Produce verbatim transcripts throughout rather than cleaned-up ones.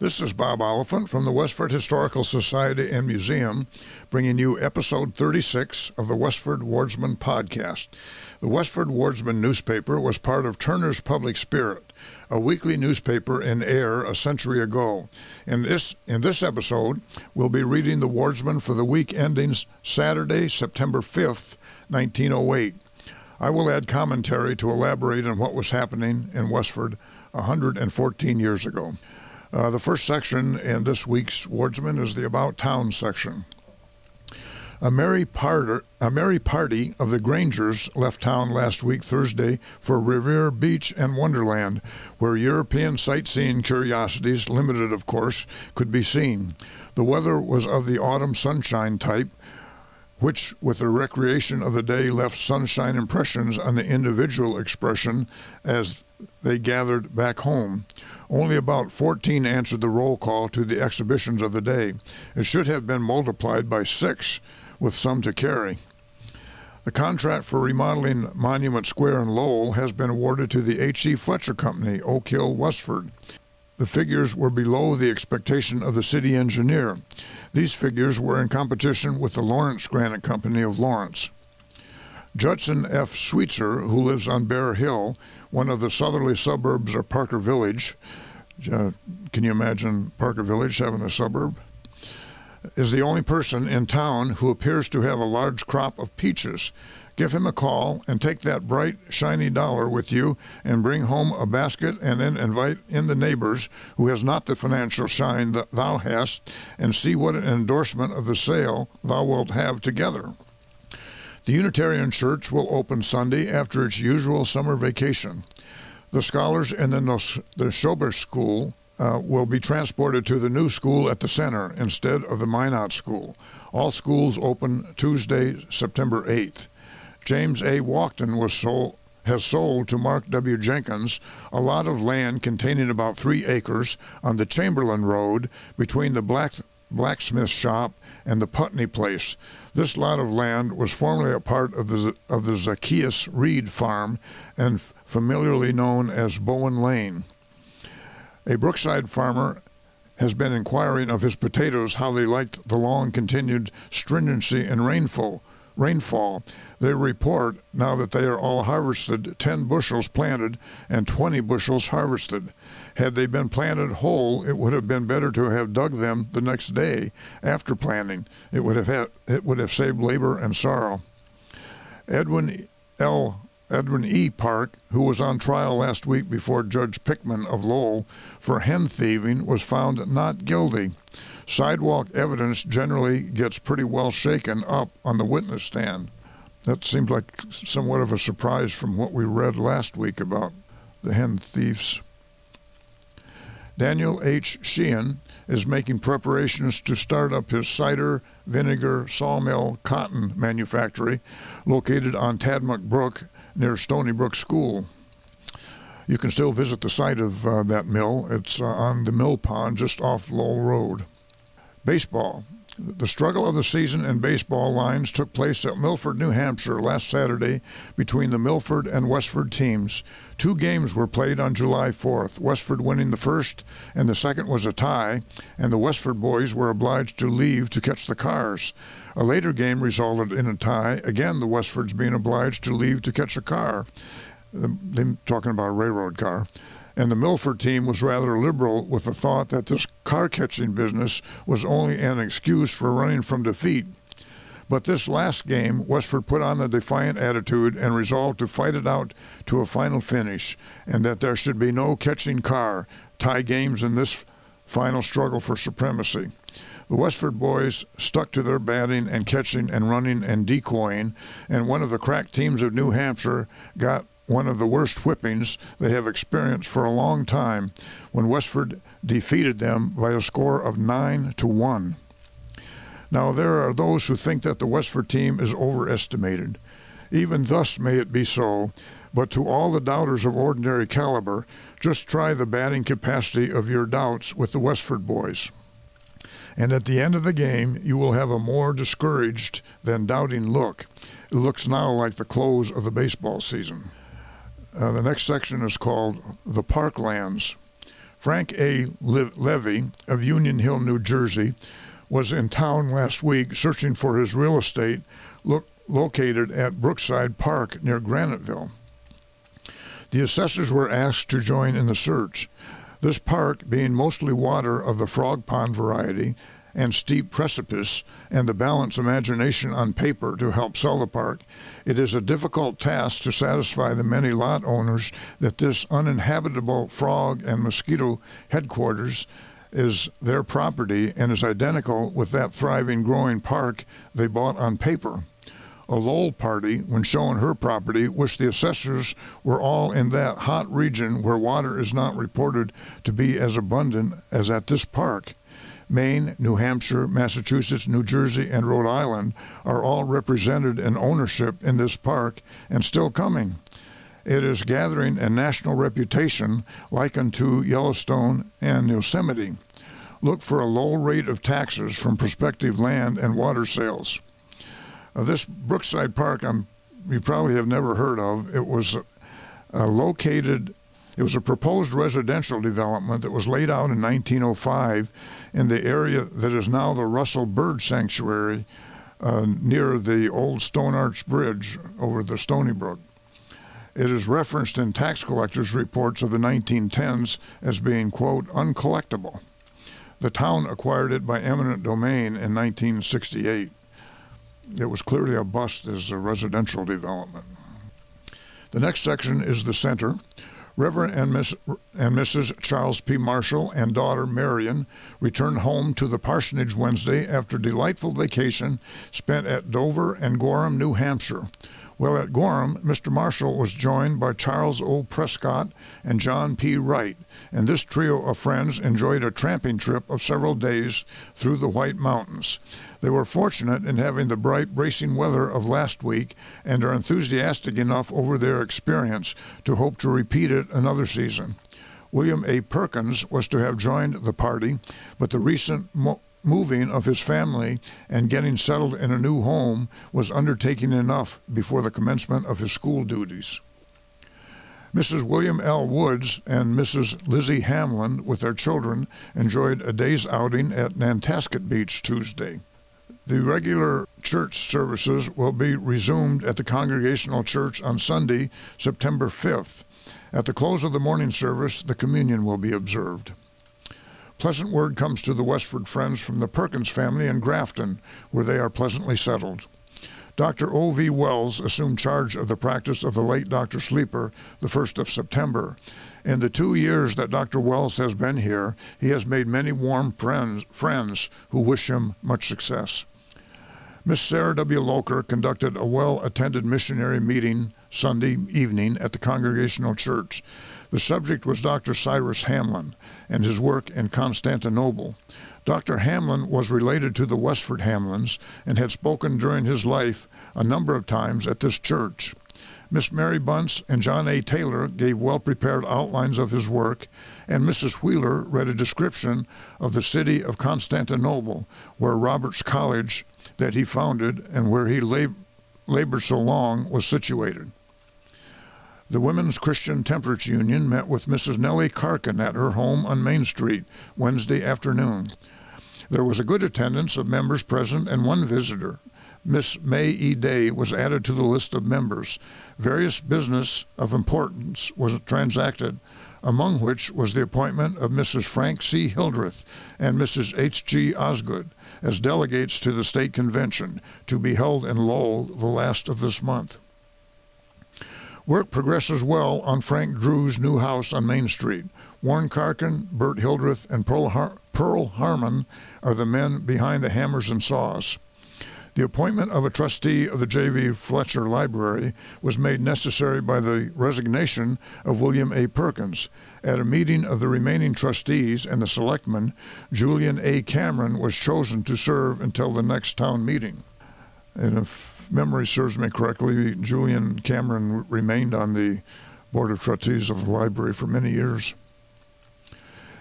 This is Bob Oliphant from the Westford Historical Society and Museum, bringing you episode thirty-six of the Westford Wardsman podcast. The Westford Wardsman newspaper was part of Turner's Public Spirit, a weekly newspaper in air a century ago. In this, in this episode, we'll be reading the Wardsman for the week ending Saturday, September fifth, nineteen oh eight. I will add commentary to elaborate on what was happening in Westford one hundred fourteen years ago. Uh, the first section in this week's Wardsman is the About Town section. A merry, parter, a merry party of the Grangers left town last week Thursday for Revere Beach and Wonderland, where European sightseeing curiosities, limited of course, could be seen. The weather was of the autumn sunshine type, which, with the recreation of the day, left sunshine impressions on the individual expression as they gathered back home. Only about fourteen answered the roll call to the exhibitions of the day. It should have been multiplied by six, with some to carry. The contract for remodeling Monument Square in Lowell has been awarded to the H E Fletcher Company, Oak Hill, Westford. The figures were below the expectation of the city engineer. These figures were in competition with the Lawrence Granite Company of Lawrence. Judson F. Sweetser, who lives on Bear Hill, one of the southerly suburbs of Parker Village, uh, can you imagine Parker Village having a suburb? Is the only person in town who appears to have a large crop of peaches. Give him a call and take that bright, shiny dollar with you and bring home a basket, and then invite in the neighbors who has not the financial shine that thou hast, and see what an endorsement of the sale thou wilt have together. The Unitarian Church will open Sunday after its usual summer vacation. The scholars in the, Nos the Schober School Uh, will be transported to the new school at the center instead of the Minot School. All schools open Tuesday, September eighth. James A. Walkton was sold, has sold to Mark W. Jenkins a lot of land containing about three acres on the Chamberlain Road between the Black, blacksmith shop and the Putney Place. This lot of land was formerly a part of the, of the Zacchaeus Reed Farm and familiarly known as Bowen Lane. A Brookside farmer has been inquiring of his potatoes how they liked the long-continued stringency in rainfall. Rainfall. They report, now that they are all harvested, ten bushels planted and twenty bushels harvested. Had they been planted whole, it would have been better to have dug them the next day after planting. It would have, had, it would have saved labor and sorrow. Edwin L. Edwin E. Park, who was on trial last week before Judge Pickman of Lowell for hen thieving, was found not guilty. Sidewalk evidence generally gets pretty well shaken up on the witness stand. That seems like somewhat of a surprise from what we read last week about the hen thieves. Daniel H. Sheehan is making preparations to start up his cider, vinegar, sawmill, cotton manufactory located on Tadmuck Brook near Stony Brook School. You can still visit the site of uh, that mill. It's uh, on the mill pond just off Lowell Road. Baseball. The struggle of the season in baseball lines took place at Milford, New Hampshire last Saturday between the Milford and Westford teams. Two games were played on July fourth, Westford winning the first, and the second was a tie, and the Westford boys were obliged to leave to catch the cars. A later game resulted in a tie, again the Westfords being obliged to leave to catch a car. They're talking about a railroad car. And the Milford team was rather liberal with the thought that this car-catching business was only an excuse for running from defeat. But this last game, Westford put on a defiant attitude and resolved to fight it out to a final finish, and that there should be no catching car tie games in this final struggle for supremacy. The Westford boys stuck to their batting and catching and running and decoying, and one of the crack teams of New Hampshire got one of the worst whippings they have experienced for a long time, when Westford defeated them by a score of nine to one. Now there are those who think that the Westford team is overestimated. Even thus may it be so, but to all the doubters of ordinary caliber, just try the batting capacity of your doubts with the Westford boys. And at the end of the game, you will have a more discouraged than doubting look. It looks now like the close of the baseball season. Uh, the next section is called The Parklands. Frank A. Le- Levy of Union Hill, New Jersey, was in town last week searching for his real estate lo- located at Brookside Park near Graniteville. The assessors were asked to join in the search. This park, being mostly water of the frog pond variety and steep precipice, and the balance imagination on paper to help sell the park, it is a difficult task to satisfy the many lot owners that this uninhabitable frog and mosquito headquarters is their property and is identical with that thriving growing park they bought on paper. A Lowell party, when shown her property, wished the assessors were all in that hot region where water is not reported to be as abundant as at this park. Maine, New Hampshire, Massachusetts, New Jersey, and Rhode Island are all represented in ownership in this park and still coming. It is gathering a national reputation likened to Yellowstone and Yosemite. Look for a low rate of taxes from prospective land and water sales. Uh, this Brookside Park, I'm, you probably have never heard of. It was uh, located It was a proposed residential development that was laid out in nineteen oh five in the area that is now the Russell Bird Sanctuary uh, near the old Stone Arch Bridge over the Stony Brook. It is referenced in tax collectors' reports of the nineteen tens as being, quote, uncollectible. The town acquired it by eminent domain in nineteen sixty-eight. It was clearly a bust as a residential development. The next section is the center. Reverend and, Miss, and Missus Charles P. Marshall and daughter Marion returned home to the parsonage Wednesday after a delightful vacation spent at Dover and Gorham, New Hampshire. While at Gorham, Mister Marshall was joined by Charles O. Prescott and John P. Wright, and this trio of friends enjoyed a tramping trip of several days through the White Mountains. They were fortunate in having the bright, bracing weather of last week and are enthusiastic enough over their experience to hope to repeat it another season. William A. Perkins was to have joined the party, but the recent mo- moving of his family and getting settled in a new home was undertaking enough before the commencement of his school duties. Missus William L. Woods and Missus Lizzie Hamlin, with their children, enjoyed a day's outing at Nantasket Beach Tuesday. The regular church services will be resumed at the Congregational Church on Sunday, September fifth. At the close of the morning service, the communion will be observed. Pleasant word comes to the Westford friends from the Perkins family in Grafton, where they are pleasantly settled. Doctor O V Wells assumed charge of the practice of the late Doctor Sleeper the first of September. In the two years that Doctor Wells has been here, he has made many warm friends, friends who wish him much success. Miss Sarah W. Loker conducted a well-attended missionary meeting Sunday evening at the Congregational Church. The subject was Doctor Cyrus Hamlin and his work in Constantinople. Doctor Hamlin was related to the Westford Hamlins and had spoken during his life a number of times at this church. Miss Mary Bunce and John A. Taylor gave well-prepared outlines of his work, and Missus Wheeler read a description of the city of Constantinople, where Robert's College that he founded and where he lab- labored so long was situated. The Women's Christian Temperance Union met with Missus Nellie Karkin at her home on Main Street Wednesday afternoon. There was a good attendance of members present and one visitor. Miss May E. Day was added to the list of members. Various business of importance was transacted, among which was the appointment of Missus Frank C. Hildreth and Missus H. G. Osgood as delegates to the state convention to be held in Lowell the last of this month. Work progresses well on Frank Drew's new house on Main Street. Warren Karkin, Bert Hildreth, and Pearl, Har- Pearl Harmon are the men behind the hammers and saws. The appointment of a trustee of the J V Fletcher Library was made necessary by the resignation of William A. Perkins. At a meeting of the remaining trustees and the selectmen, Julian A. Cameron was chosen to serve until the next town meeting. And if memory serves me correctly, Julian Cameron remained on the Board of Trustees of the library for many years.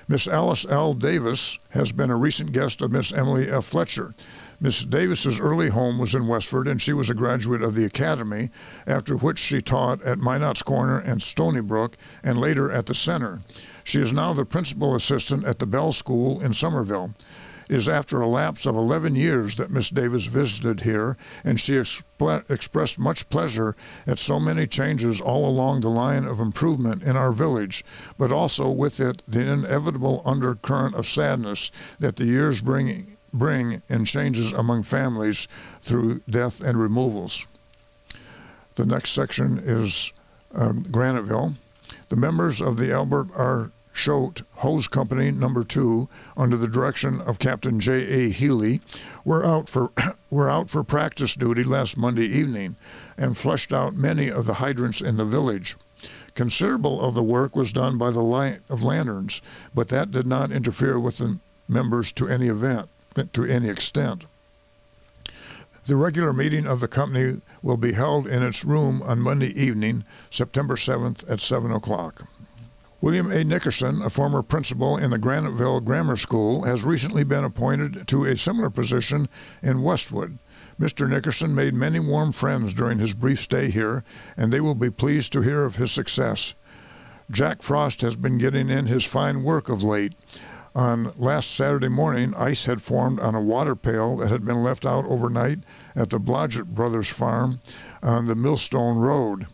Miss Alice L. Davis has been a recent guest of Miss Emily F. Fletcher. Missus Davis's early home was in Westford, and she was a graduate of the Academy, after which she taught at Minot's Corner and Stony Brook, and later at the Center. She is now the principal assistant at the Bell School in Somerville. It is after a lapse of eleven years that Miss Davis visited here, and she expre expressed much pleasure at so many changes all along the line of improvement in our village, but also with it the inevitable undercurrent of sadness that the years bring, bring in changes among families through death and removals. The next section is um, Graniteville. The members of the Albert R. Choate Hose Company number two, under the direction of Captain J A Healy, were out for were out for practice duty last Monday evening and flushed out many of the hydrants in the village. Considerable of the work was done by the light of lanterns, but that did not interfere with the members to any event to any extent. The regular meeting of the company will be held in its room on Monday evening, September seventh at seven o'clock. William A. Nickerson, a former principal in the Graniteville Grammar School, has recently been appointed to a similar position in Westwood. Mister Nickerson made many warm friends during his brief stay here, and they will be pleased to hear of his success. Jack Frost has been getting in his fine work of late. On last Saturday morning, ice had formed on a water pail that had been left out overnight at the Blodgett Brothers farm on the Millstone Road.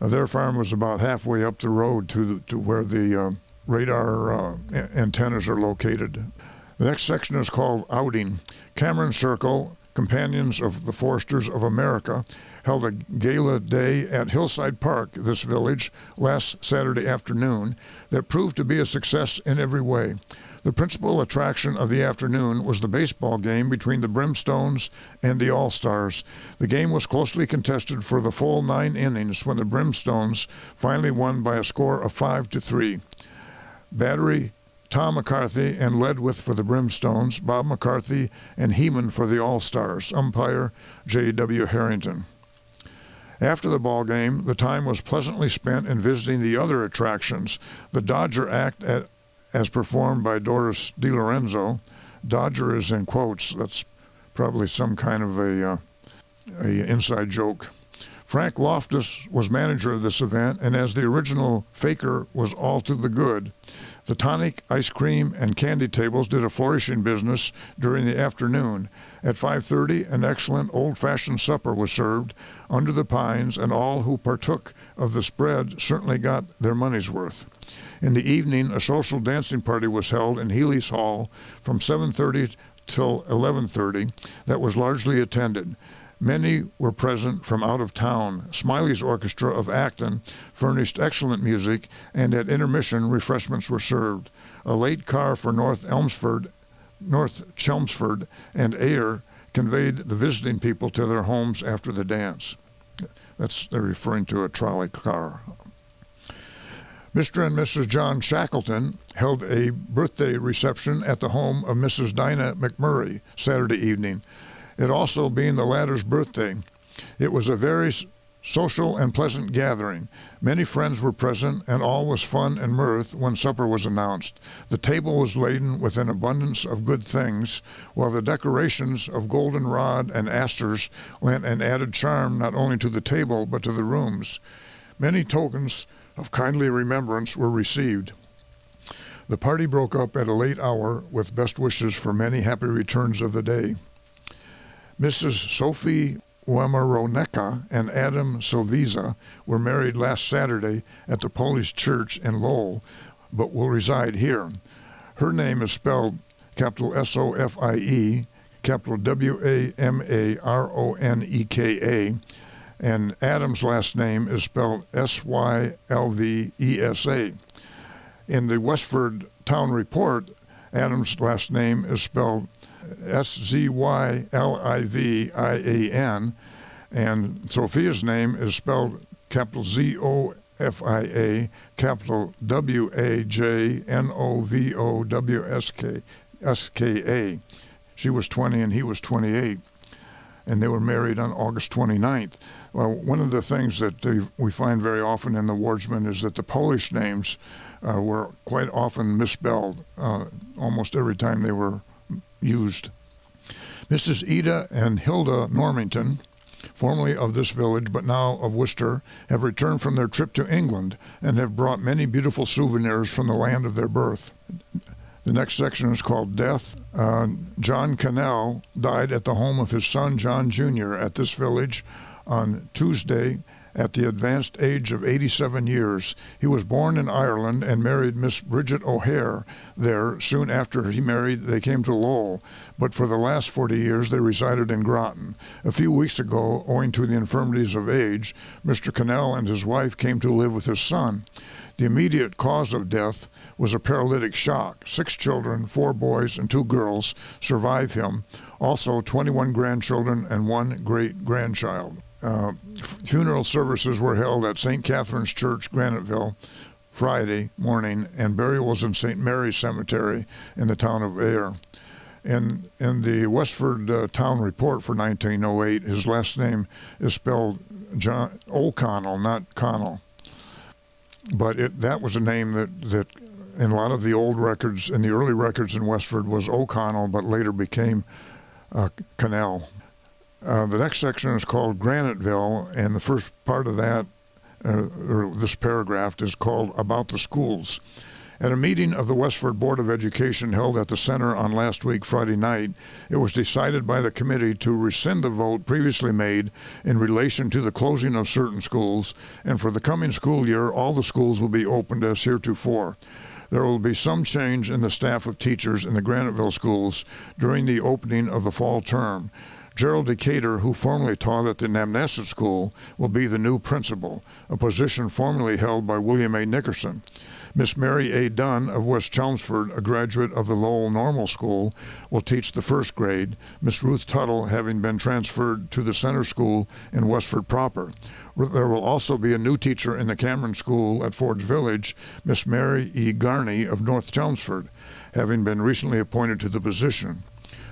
Uh, their farm was about halfway up the road to, to where the uh, radar uh, antennas are located. The next section is called Outing. Cameron Circle, Companions of the Foresters of America, held a gala day at Hillside Park, this village, last Saturday afternoon that proved to be a success in every way. The principal attraction of the afternoon was the baseball game between the Brimstones and the All-Stars. The game was closely contested for the full nine innings when the Brimstones finally won by a score of five to three. Battery Tom McCarthy and Ledwith for the Brimstones, Bob McCarthy and Heeman for the All-Stars, umpire J W Harrington. After the ball game, the time was pleasantly spent in visiting the other attractions, the Dodger Act at as performed by Doris DiLorenzo. Dodger is in quotes. That's probably some kind of a, uh, a inside joke. Frank Loftus was manager of this event, and as the original faker was all to the good, the tonic, ice cream, and candy tables did a flourishing business during the afternoon. At five thirty, an excellent old-fashioned supper was served under the pines, and all who partook of the spread certainly got their money's worth. In the evening, a social dancing party was held in Healy's Hall from seven thirty till eleven thirty that was largely attended. Many were present from out of town. Smiley's Orchestra of Acton furnished excellent music, and at intermission, refreshments were served. A late car for North Elmsford, North Chelmsford and Ayr conveyed the visiting people to their homes after the dance. That's, they're referring to a trolley car. Mister and Missus John Shackleton held a birthday reception at the home of Missus Dinah McMurray Saturday evening, it also being the latter's birthday. It was a very social and pleasant gathering. Many friends were present, and all was fun and mirth when supper was announced. The table was laden with an abundance of good things, while the decorations of goldenrod and asters lent an added charm not only to the table but to the rooms. Many tokens of kindly remembrance were received. The party broke up at a late hour with best wishes for many happy returns of the day. Missus Sophie Wamaroneka and Adam Silvisa were married last Saturday at the Polish Church in Lowell, but will reside here. Her name is spelled capital S O F I E, capital W A M A R O N E K A, and Adam's last name is spelled S Y L V E S A. In the Westford Town Report, Adam's last name is spelled S Z Y L I V I A N, and Sophia's name is spelled capital Z O F I A, capital W A J N O V O W S K A. She was twenty and he was twenty-eight, and they were married on August twenty-ninth. Well, one of the things that uh, we find very often in the Wardsman is that the Polish names uh, were quite often misspelled uh, almost every time they were used. Missus Ida and Hilda Normington, formerly of this village but now of Worcester, have returned from their trip to England and have brought many beautiful souvenirs from the land of their birth. The next section is called Death. Uh, John Cannell died at the home of his son John Junior at this village on Tuesday at the advanced age of eighty-seven years. He was born in Ireland and married Miss Bridget O'Hare there. Soon after he married, they came to Lowell, but for the last forty years they resided in Groton. A few weeks ago, owing to the infirmities of age, Mister Cannell and his wife came to live with his son. The immediate cause of death was a paralytic shock. Six children, four boys and two girls, survive him. Also, twenty-one grandchildren and one great-grandchild. Uh, funeral services were held at Saint Catherine's Church, Graniteville, Friday morning, and burials in Saint Mary's Cemetery in the town of Ayr. In, in the Westford uh, Town Report for nineteen oh eight, his last name is spelled John O'Connell, not Connell. But it, that was a name that, that in a lot of the old records, in the early records in Westford, was O'Connell, but later became uh, Cannell. Uh, the next section is called Graniteville, and the first part of that, uh, or this paragraph, is called About the Schools. At a meeting of the Westford Board of Education held at the center on last week, Friday night, it was decided by the committee to rescind the vote previously made in relation to the closing of certain schools, and for the coming school year, all the schools will be opened as heretofore. There will be some change in the staff of teachers in the Graniteville schools during the opening of the fall term. Gerald Decatur, who formerly taught at the Namnasset School, will be the new principal, a position formerly held by William A. Nickerson. Miss Mary A. Dunn of West Chelmsford, a graduate of the Lowell Normal School, will teach the first grade, Miss Ruth Tuttle having been transferred to the Center School in Westford proper. There will also be a new teacher in the Cameron School at Forge Village, Miss Mary E. Garney of North Chelmsford, having been recently appointed to the position.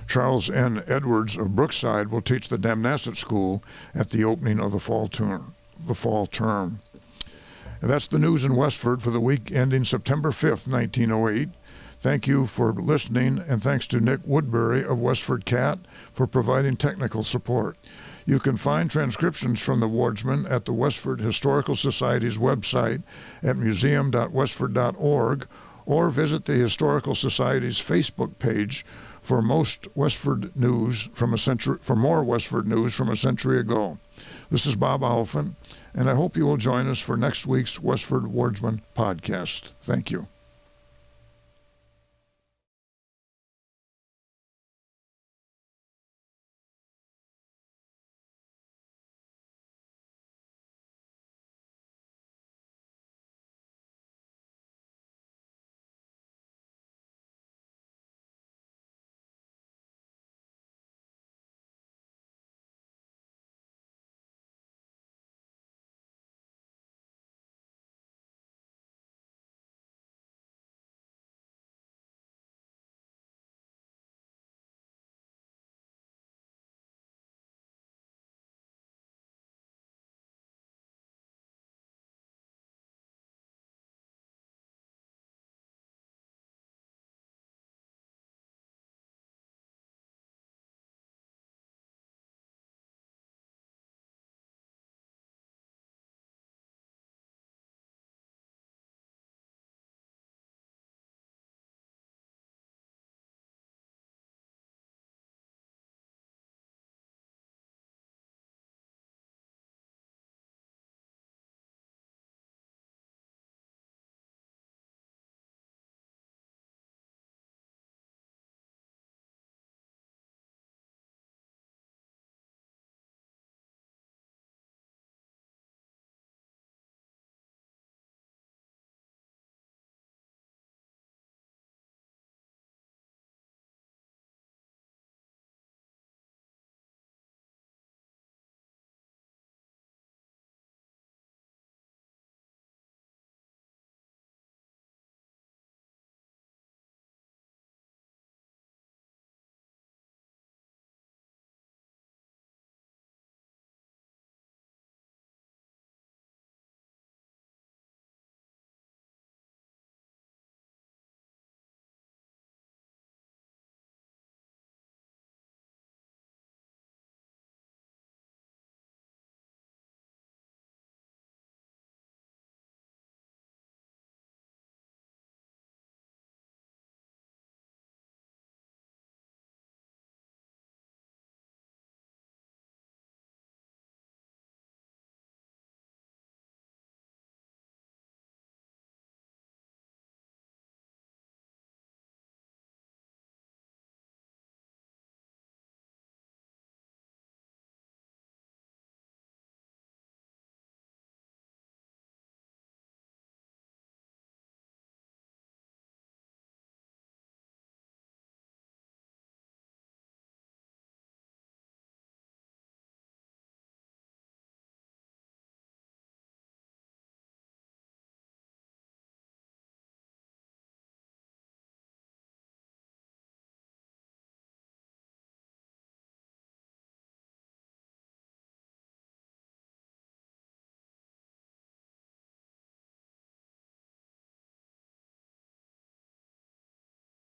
Charles N. Edwards of Brookside will teach the Damnasset School at the opening of the fall term. The fall term. And that's the news in Westford for the week ending September fifth, nineteen oh eight. Thank you for listening, and thanks to Nick Woodbury of Westford C A T for providing technical support. You can find transcriptions from the Wardsman at the Westford Historical Society's website at museum dot westford dot org, or visit the Historical Society's Facebook page for most Westford news from a century, for more Westford news from a century ago. This is Bob Oliphant, and I hope you will join us for next week's Westford Wardsman podcast. Thank you.